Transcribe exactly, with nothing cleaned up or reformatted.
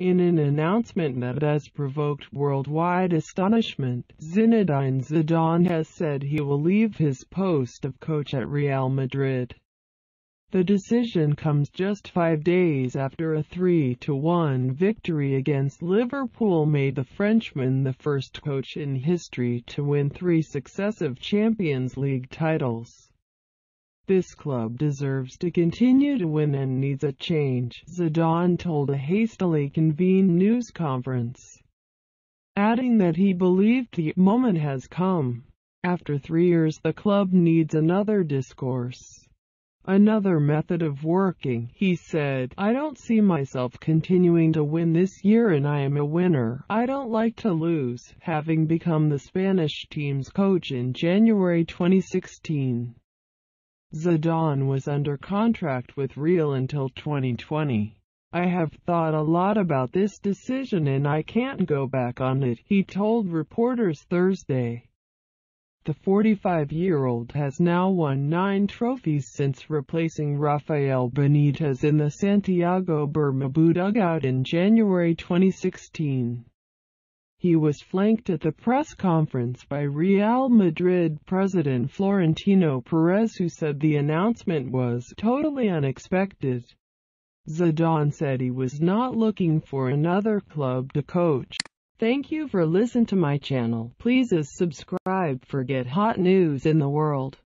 In an announcement that has provoked worldwide astonishment, Zinedine Zidane has said he will leave his post of coach at Real Madrid. The decision comes just five days after a three to one victory against Liverpool made the Frenchman the first coach in history to win three successive Champions League titles. "This club deserves to continue to win and needs a change," Zidane told a hastily convened news conference, adding that he believed the moment has come. After three years the club needs another discourse, another method of working, he said. "I don't see myself continuing to win this year, and I am a winner. I don't like to lose," having become the Spanish team's coach in January twenty sixteen. Zidane was under contract with Real until twenty twenty. "I have thought a lot about this decision and I can't go back on it," he told reporters Thursday. The forty-five-year-old has now won nine trophies since replacing Rafael Benítez in the Santiago Bernabéu dugout in January twenty sixteen. He was flanked at the press conference by Real Madrid president Florentino Perez, who said the announcement was totally unexpected. Zidane said he was not looking for another club to coach. Thank you for listening to my channel. Please subscribe for get hot news in the world.